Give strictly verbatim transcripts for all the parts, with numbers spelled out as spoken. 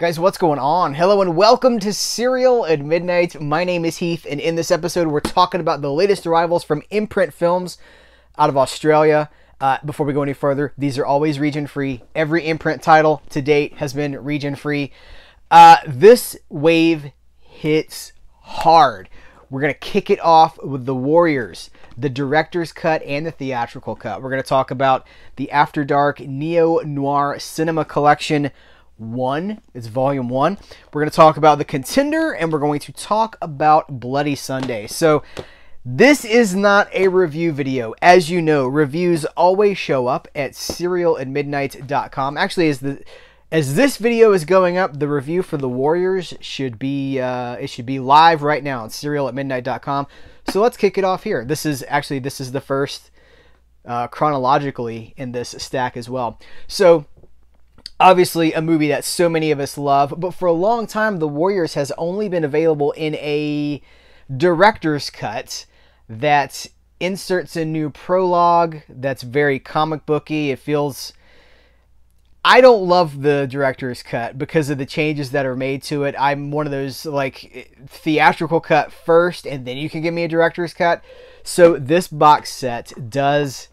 Guys, what's going on? Hello and welcome to Serial at Midnight. My name is Heath, and in this episode we're talking about the latest arrivals from Imprint Films out of Australia. Uh, before we go any further, these are always region-free. Every Imprint title to date has been region-free. Uh, this wave hits hard. We're going to kick it off with The Warriors, the director's cut and the theatrical cut. We're going to talk about the After Dark Neo-Noir Cinema Collection one. It's volume one. We're going to talk about The Contender, and we're going to talk about Bloody Sunday. So this is not a review video. As you know, reviews always show up at Cereal At Midnight dot com. Actually, as the as this video is going up, the review for The Warriors should be uh, it should be live right now on Cereal At Midnight dot com. So let's kick it off here. This is actually this is the first uh, chronologically in this stack as well. So obviously, a movie that so many of us love, but for a long time, The Warriors has only been available in a director's cut that inserts a new prologue that's very comic booky. It feels... I don't love the director's cut because of the changes that are made to it. I'm one of those, like, theatrical cut first, and then you can give me a director's cut. So this box set does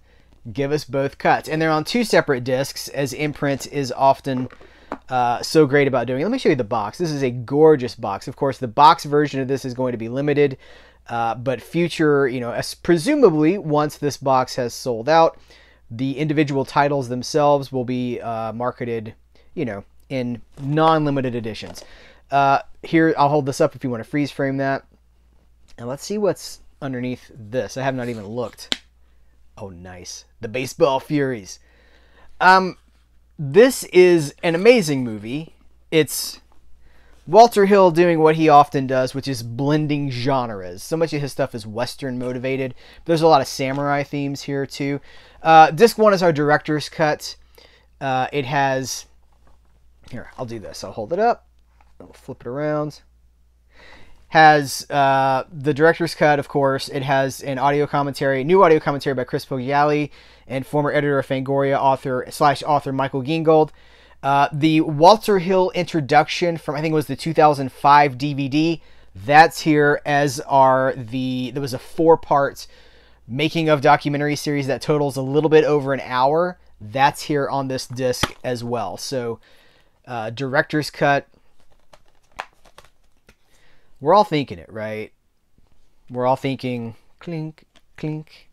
give us both cuts, and they're on two separate discs, as Imprint is often uh, so great about doing. Let me show you the box. This is a gorgeous box. Of course, the box version of this is going to be limited, uh, but future, you know, as presumably once this box has sold out, the individual titles themselves will be uh, marketed, you know, in non-limited editions. Uh, here, I'll hold this up if you want to freeze frame that, and let's see what's underneath this. I have not even looked. Oh, nice. The Baseball Furies. Um, this is an amazing movie. It's Walter Hill doing what he often does, which is blending genres. So much of his stuff is Western motivated. There's a lot of samurai themes here, too. Uh, disc one is our director's cut. Uh, it has... Here, I'll do this. I'll hold it up. I'll flip it around. Has uh, the director's cut, of course. It has an audio commentary, new audio commentary by Chris Pogliali and former editor of Fangoria, author slash author Michael Gingold. Uh, the Walter Hill introduction from, I think it was the two thousand five D V D. That's here, as are the, there was a four-part making of documentary series that totals a little bit over an hour. That's here on this disc as well. So uh, director's cut. We're all thinking it, right? We're all thinking, clink, clink,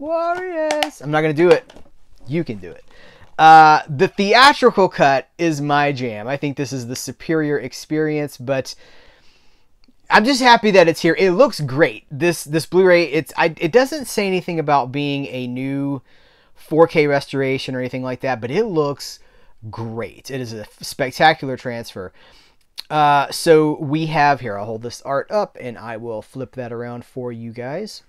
Warriors. I'm not going to do it. You can do it. Uh, the theatrical cut is my jam. I think this is the superior experience, but I'm just happy that it's here. It looks great. This this Blu-ray, it's I, it doesn't say anything about being a new four K restoration or anything like that, but it looks great. It is a spectacular transfer. Uh, so we have here, I'll hold this art up and I will flip that around for you guys.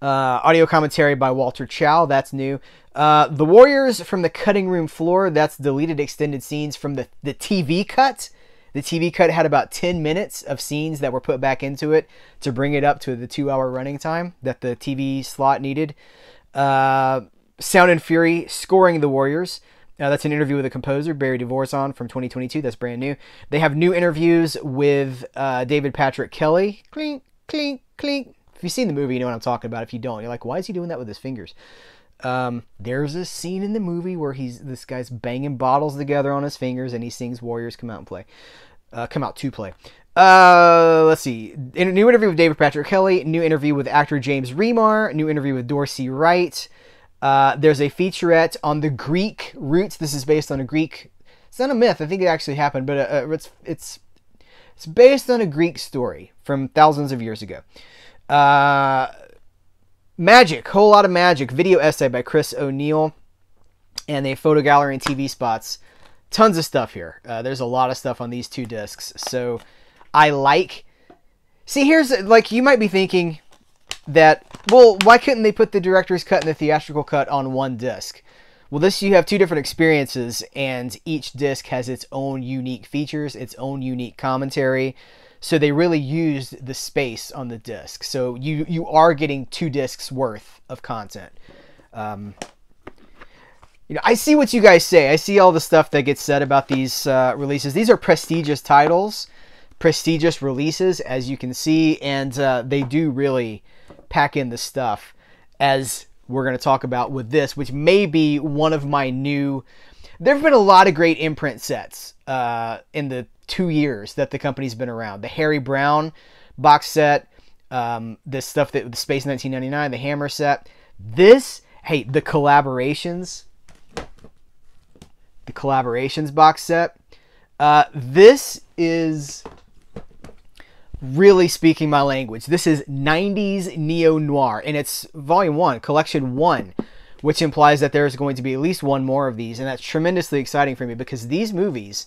Uh, audio commentary by Walter Chow, that's new. Uh, The Warriors from the cutting room floor, that's deleted extended scenes from the, the T V cut. The T V cut had about ten minutes of scenes that were put back into it to bring it up to the two hour running time that the T V slot needed. Uh, Sound and Fury scoring The Warriors. Uh, that's an interview with a composer, Barry DeVorzon, from twenty twenty-two. That's brand new. They have new interviews with uh, David Patrick Kelly. Clink, clink, clink. If you've seen the movie, you know what I'm talking about. If you don't, you're like, why is he doing that with his fingers? Um, there's a scene in the movie where he's this guy's banging bottles together on his fingers, and he sings Warriors Come Out and Play. Uh, come out to play. Uh, let's see. In a new interview with David Patrick Kelly. New interview with actor James Remar. New interview with Dorsey Wright. Uh, there's a featurette on the Greek roots. This is based on a Greek... It's not a myth. I think it actually happened, but uh, it's, it's, it's based on a Greek story from thousands of years ago. Uh, magic. Whole lot of magic. Video essay by Chris O'Neill. And a photo gallery and T V spots. Tons of stuff here. Uh, there's a lot of stuff on these two discs. So, I like... See, here's... Like, you might be thinking... that, well, why couldn't they put the director's cut and the theatrical cut on one disc? Well, this, you have two different experiences, and each disc has its own unique features, its own unique commentary, so they really used the space on the disc. So you, you are getting two discs worth of content. Um, you know, I see what you guys say. I see all the stuff that gets said about these uh, releases. These are prestigious titles, prestigious releases, as you can see, and uh, they do really pack in the stuff, as we're going to talk about with this, which may be one of my new... There have been a lot of great Imprint sets uh, in the two years that the company's been around. The Harry Brown box set, um, this stuff, that the Space nineteen ninety-nine, the Hammer set. This, hey, the collaborations, the collaborations box set. Uh, this is really speaking my language. This is nineties neo-noir, and it's volume one, collection one, which implies that there's going to be at least one more of these, and that's tremendously exciting for me, because these movies,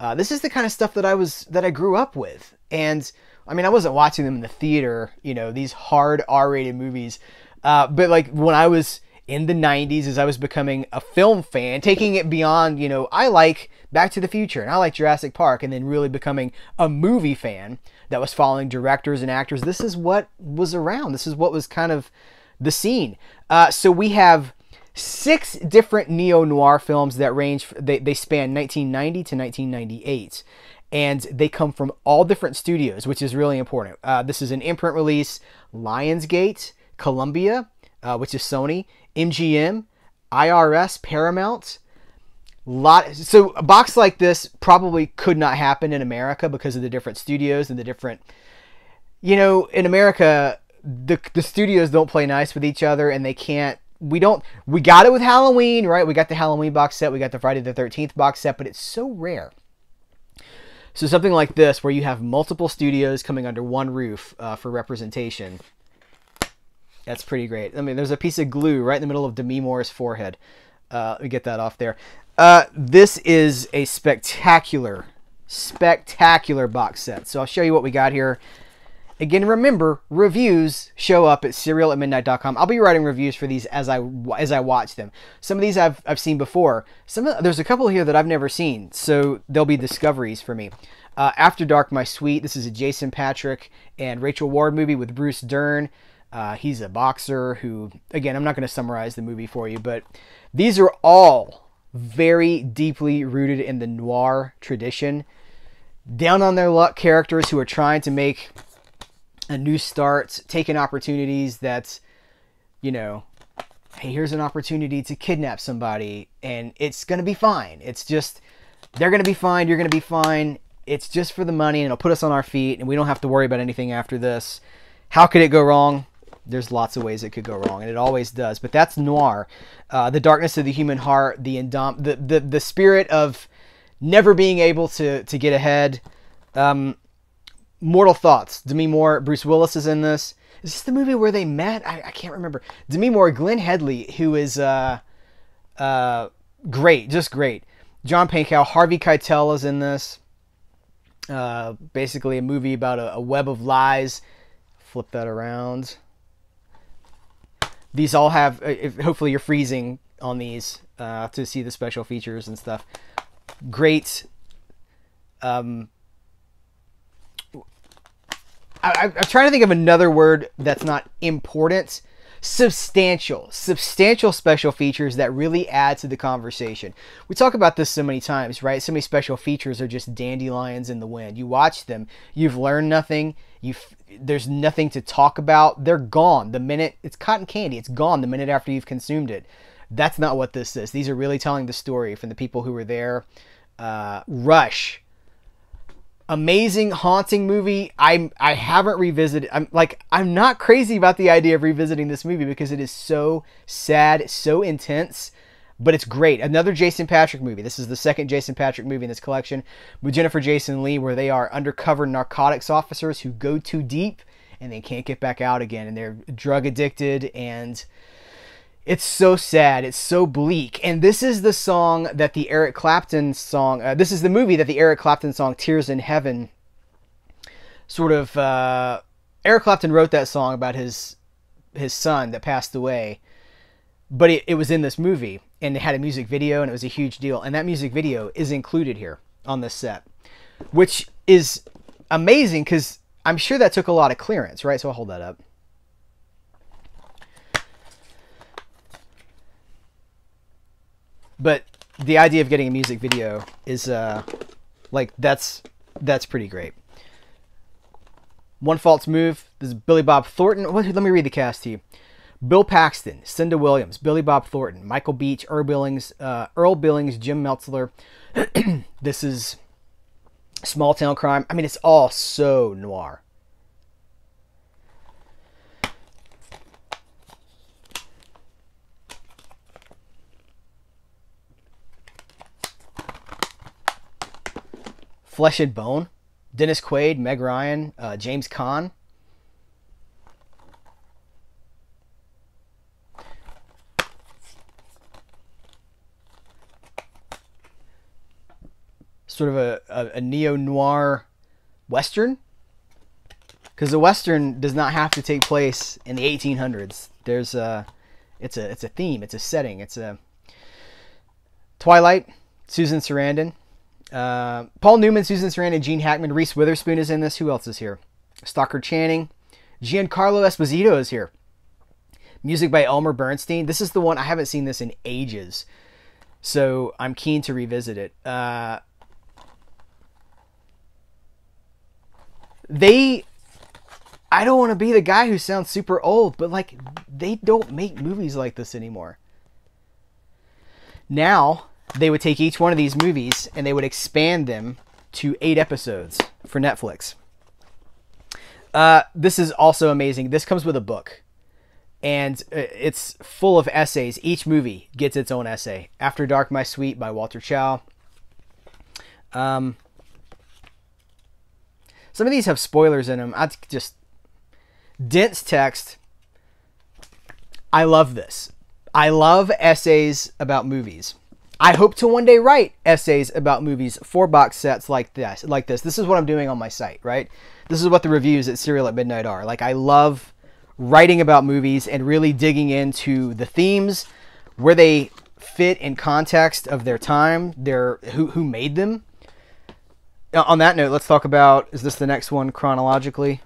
uh, this is the kind of stuff that I was, that I grew up with. And I mean, I wasn't watching them in the theater, you know, these hard R rated movies, uh, but like when I was in the nineties, as I was becoming a film fan, taking it beyond, you know, I like Back to the Future and I like Jurassic Park, and then really becoming a movie fan that was following directors and actors. This is what was around. This is what was kind of the scene. Uh, so we have six different neo-noir films that range, they, they span nineteen ninety to nineteen ninety-eight. And they come from all different studios, which is really important. Uh, this is an Imprint release, Lionsgate, Columbia, uh, which is Sony, M G M, I R S, Paramount. Lot, so a box like this probably could not happen in America because of the different studios and the different, you know, in America, the, the studios don't play nice with each other, and they can't, we don't, we got it with Halloween, right? We got the Halloween box set, we got the Friday the thirteenth box set, but it's so rare. So something like this, where you have multiple studios coming under one roof uh, for representation, that's pretty great. I mean, there's a piece of glue right in the middle of Demi Moore's forehead. Uh, let me get that off there. Uh, this is a spectacular, spectacular box set. So I'll show you what we got here. Again, remember, reviews show up at Cereal At Midnight dot com. I'll be writing reviews for these as I as I watch them. Some of these I've I've seen before. Some of, there's a couple here that I've never seen, so they'll be discoveries for me. Uh, After Dark My Sweet. This is a Jason Patric and Rachel Ward movie with Bruce Dern. Uh, he's a boxer who, again, I'm not going to summarize the movie for you, but these are all very deeply rooted in the noir tradition. Down on their luck characters who are trying to make a new start, taking opportunities that, you know, hey, here's an opportunity to kidnap somebody and it's going to be fine. It's just, they're going to be fine. You're going to be fine. It's just for the money, and it'll put us on our feet and we don't have to worry about anything after this. How could it go wrong? There's lots of ways it could go wrong, and it always does. But that's noir. Uh, the darkness of the human heart, the indom the, the the spirit of never being able to to get ahead. Um, Mortal Thoughts. Demi Moore, Bruce Willis is in this. Is this the movie where they met? I, I can't remember. Demi Moore, Glenn Headley, who is uh, uh, great, just great. John Pankow, Harvey Keitel is in this. Uh, basically a movie about a, a web of lies. Flip that around. These all have, if, hopefully you're freezing on these uh, to see the special features and stuff. Great. Um, I, I'm trying to think of another word that's not important. Substantial. Substantial special features that really add to the conversation. We talk about this so many times, right? So many special features are just dandelions in the wind. You watch them, you've learned nothing, you've... there's nothing to talk about. They're gone the minute it's cotton candy. It's gone the minute after you've consumed it. That's not what this is. These are really telling the story from the people who were there. Uh, Rush, amazing, haunting movie. I'm, I haven't revisited. I'm like, I'm not crazy about the idea of revisiting this movie because it is so sad, so intense, but it's great. Another Jason Patric movie. This is the second Jason Patric movie in this collection, with Jennifer Jason Leigh, where they are undercover narcotics officers who go too deep and they can't get back out again. And they're drug addicted, and it's so sad. It's so bleak. And this is the song that the Eric Clapton song, uh, this is the movie that the Eric Clapton song Tears in Heaven sort of, uh, Eric Clapton wrote that song about his, his son that passed away, but it, it was in this movie. And it had a music video, and it was a huge deal. And that music video is included here on this set, which is amazing because I'm sure that took a lot of clearance, right? So I'll hold that up. But the idea of getting a music video is, uh, like, that's that's pretty great. One False Move. This is Billy Bob Thornton. Let me read the cast to you. Bill Paxton, Cinda Williams, Billy Bob Thornton, Michael Beach, Earl Billings, uh, Earl Billings, Jim Meltzler. This is small town crime. I mean, it's all so noir. Flesh and Bone, Dennis Quaid, Meg Ryan, uh, James Caan. Sort of a, a, a neo-noir Western, because the Western does not have to take place in the eighteen hundreds. There's a, it's a, it's a theme, it's a setting, it's a... Twilight, Susan Sarandon. Uh, Paul Newman, Susan Sarandon, Gene Hackman, Reese Witherspoon is in this. Who else is here? Stalker Channing. Giancarlo Esposito is here. Music by Elmer Bernstein. This is the one, I haven't seen this in ages, so I'm keen to revisit it. Uh, they, I don't want to be the guy who sounds super old, but like, they don't make movies like this anymore. Now, they would take each one of these movies and they would expand them to eight episodes for Netflix. Uh, this is also amazing. This comes with a book, and it's full of essays. Each movie gets its own essay. After Dark My Sweet by Walter Chow. Um, some of these have spoilers in them. I just... dense text. I love this. I love essays about movies. I hope to one day write essays about movies for box sets like this. Like this. This is what I'm doing on my site, right? This is what the reviews at Serial at Midnight are. Like, I love writing about movies and really digging into the themes, where they fit in context of their time, their who, who made them. On that note, let's talk about, is this the next one chronologically?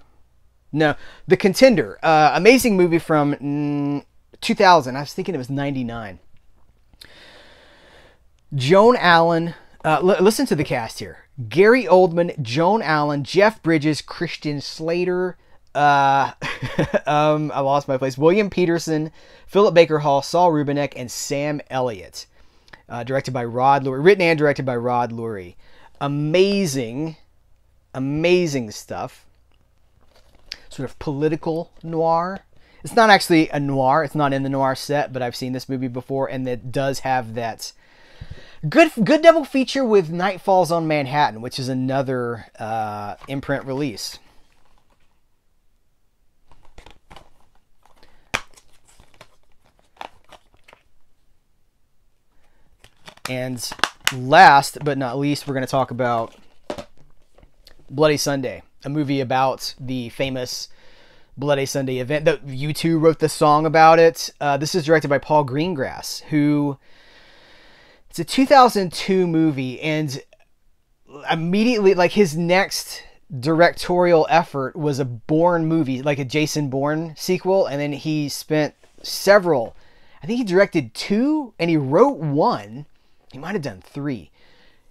No. The Contender. Uh, amazing movie from mm, two thousand. I was thinking it was ninety-nine. Joan Allen, uh, l listen to the cast here. Gary Oldman, Joan Allen, Jeff Bridges, Christian Slater, uh, um, I lost my place, William Peterson, Philip Baker Hall, Saul Rubinek, and Sam Elliott. Uh, directed by Rod Lurie, written and directed by Rod Lurie. Amazing, amazing stuff. Sort of political noir. It's not actually a noir, it's not in the noir set, but I've seen this movie before, and it does have that... Good, good double feature with Night Falls on Manhattan, which is another uh, Imprint release. And last but not least, we're going to talk about Bloody Sunday, a movie about the famous Bloody Sunday event. U two wrote the song about it. Uh, this is directed by Paul Greengrass, who... It's a two thousand two movie, and immediately, like, his next directorial effort was a Bourne movie, like a Jason Bourne sequel, and then he spent several, I think he directed two, and he wrote one, he might have done three.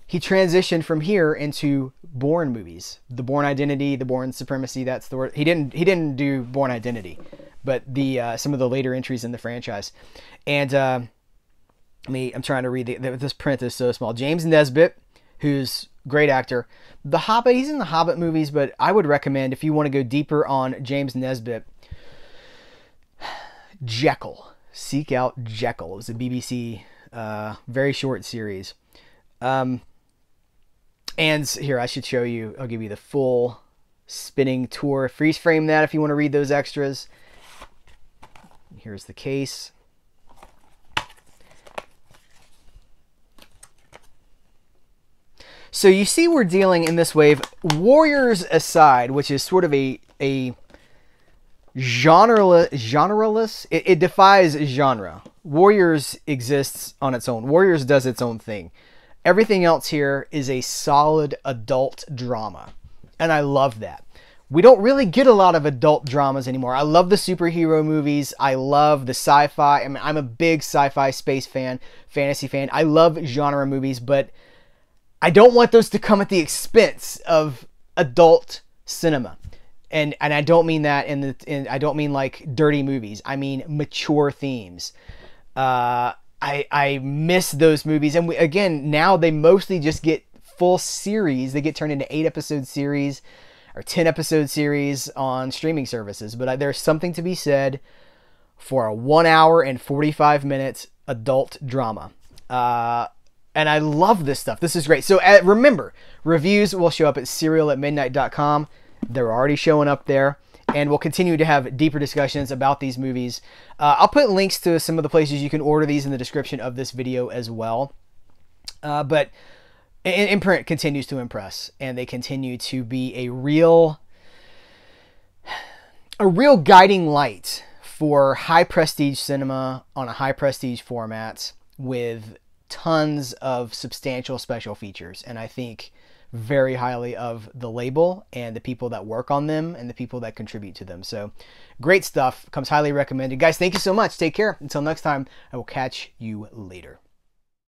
He transitioned from here into Bourne movies, the Bourne Identity, the Bourne Supremacy, that's the word. He didn't, he didn't do Bourne Identity, but the uh, some of the later entries in the franchise. And... Uh, Me, I'm trying to read the, this print is so small. James Nesbitt, who's a great actor. The Hobbit, he's in the Hobbit movies, but I would recommend, if you want to go deeper on James Nesbitt, Jekyll. Seek out Jekyll. It was a B B C uh, very short series. Um, and here, I should show you, I'll give you the full spinning tour. Freeze frame that if you want to read those extras. Here's the case. So you see we're dealing in this wave, Warriors aside, which is sort of a, a genre, genreless, it, it defies genre. Warriors exists on its own. Warriors does its own thing. Everything else here is a solid adult drama, and I love that. we don't really get a lot of adult dramas anymore. I love the superhero movies. I love the sci-fi. I mean, I'm a big sci-fi space fan, fantasy fan. I love genre movies, but I don't want those to come at the expense of adult cinema. And and I don't mean that in the in, I don't mean like dirty movies. I mean mature themes. Uh, I I miss those movies. And we, again, now they mostly just get full series. They get turned into eight episode series. Or ten episode series on streaming services, but there's something to be said for a one hour and forty-five minutes adult drama. Uh, and I love this stuff. This is great. So uh, remember, reviews will show up at Cereal at Midnight dot com. They're already showing up there. And we'll continue to have deeper discussions about these movies. Uh, I'll put links to some of the places you can order these in the description of this video as well. Uh, but... Imprint continues to impress, and they continue to be a real a real guiding light for high prestige cinema on a high prestige format with tons of substantial special features. And I think very highly of the label and the people that work on them and the people that contribute to them. So great stuff, comes highly recommended. Guys, thank you so much. Take care. Until next time, I will catch you later.